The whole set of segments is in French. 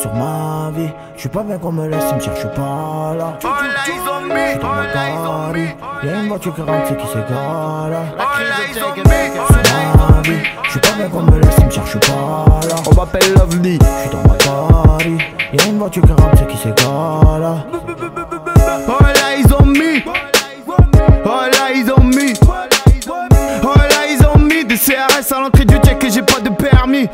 sur ma vie. J'suis pas bien qu'on me laisse, ils me cherchent pas là. J'suis dans ma carie, y'a une voiture qui rentre, c'est qui s'égale là. Sur ma vie, j'suis pas bien qu'on me laisse, ils me cherchent pas là. On m'appelle Lovely. J'suis dans ma carie, y'a une voiture qui rentre, c'est qui s'égale là. CRS à l'entrée du check et j'ai pas de permis.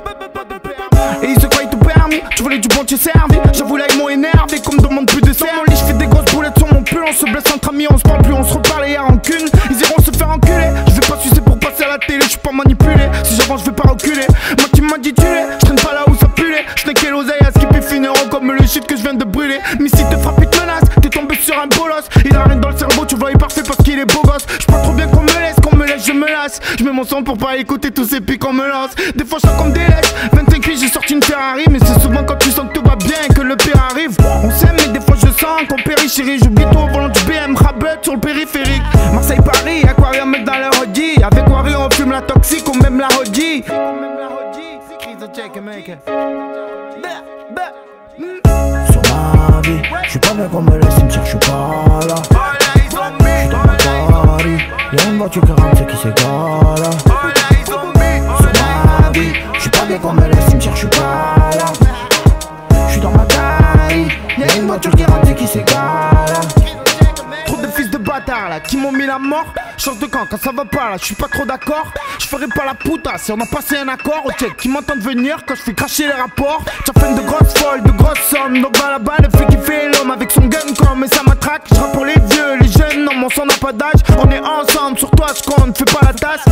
Et ils se croient tout permis. Tu voulais du bon, tu es servi. J'avoue là ils m'ont énervé qu'on me demande plus de serre. Dans mon lit je fais des grosses boulettes sur mon pull. On se blesse entre amis, on se parle plus, on se reparle et y'a rancune. Ils iront se faire enculer. Je vais pas sucer pour passer à la télé, je suis pas manipulé. Si j'avance je vais pas reculer. Moi qui m'intitulé, je traîne pas là où ça pulait. Je n'ai qu'à l'oseille à skipper finero comme le shit que je viens de brûler. Mais si te frappe il te menace, t'es tombé sur un bolos. Il a rien dans le cerveau, tu vois il est parfait parce qu'il est beau gosse. Je pas trop bien qu'on me laisse. Je me lasse, je mets mon son pour pas écouter tous ces pics qu'on me lance. Des fois je sens comme des laisses, 25 j'ai sorti une Ferrari. Mais c'est souvent quand tu sens que tout va bien et que le pire arrive. On s'aime mais des fois je sens qu'on périt chérie. J'oublie tout au volant du BM, rabeut sur le périphérique. Marseille-Paris, aquarium mec dans le Audi. Avec Wari on fume la toxique ou même la Audi. Sur ma vie, j'suis pas bien qu'on me laisse, ils me cherchent pas là. Y'a une voiture qui rentre, c'est qui s'égale là. Sur ma vie, j'suis pas bien qu'on me laisse, ils me cherchent pas là. J'suis dans ma taille, y'a une voiture qui rentre, c'est qui s'égale là. Trop de fils de bâtard là, qui m'ont mis la mort. Change de camp, quand ça va pas là, j'suis pas trop d'accord. J'ferai pas la puta, si on a passé un accord. Ok, qui m'entendent venir quand j'fais cracher les rapports. J'affine de grosses folles, de grosses sommes. Donc va là-bas, le fait qui fait l'homme avec son gun comme et ça m'attraque. J'rappe pour les vieux, les jeunes, non mon sang n'a pas d'âge. On est ensemble, sur toi je compte, fais pas la tasse.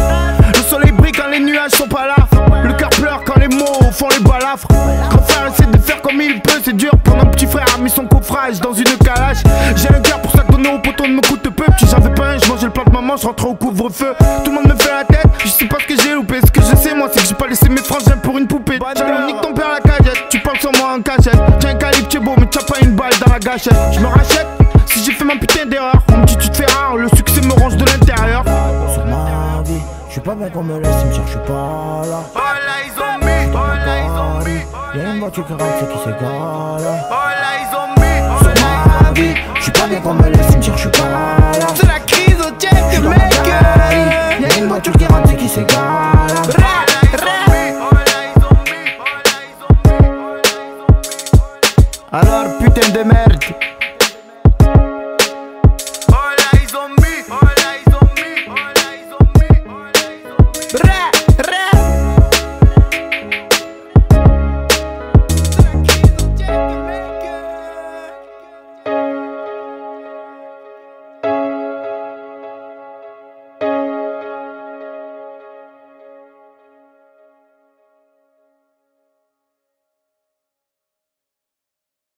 Le soleil brille quand les nuages sont pas là. Le cœur pleure quand les mots font les balafres. Grand frère essaie de faire comme il peut, c'est dur. Pour un petit frère a mis son coffrage dans une calache. J'ai un cœur pour ça que donner au poteau ne me coûte peu. Petit j'avais pas un, j'mangeais le plat de maman, j'rentrais au couvre-feu. Tout le monde me fait la tête, je sais pas ce que j'ai loupé. Ce que je sais moi c'est que j'ai pas laissé mes frangins pour une poupée. J'avais nique ton père la cagette, tu parles sur moi en cachette. T'es un calibre, t'es beau mais t'as pas une balle dans la gâchette. Je me rachète si j'ai fait ma putain d'erreur. On me dit tu te fais rare, le succès me range de l'intérieur. Sur ma vie, j'suis pas bien qu'on me laisse, ils me cherchent pas là. Y'a une voiture qui rentre, c'est qui s'égale là. Sur ma vie, j'suis pas bien qu'on me laisse, ils me cherchent pas là. C'est la crise au check, mec. Y'a une voiture qui rentre, c'est qui s'égale.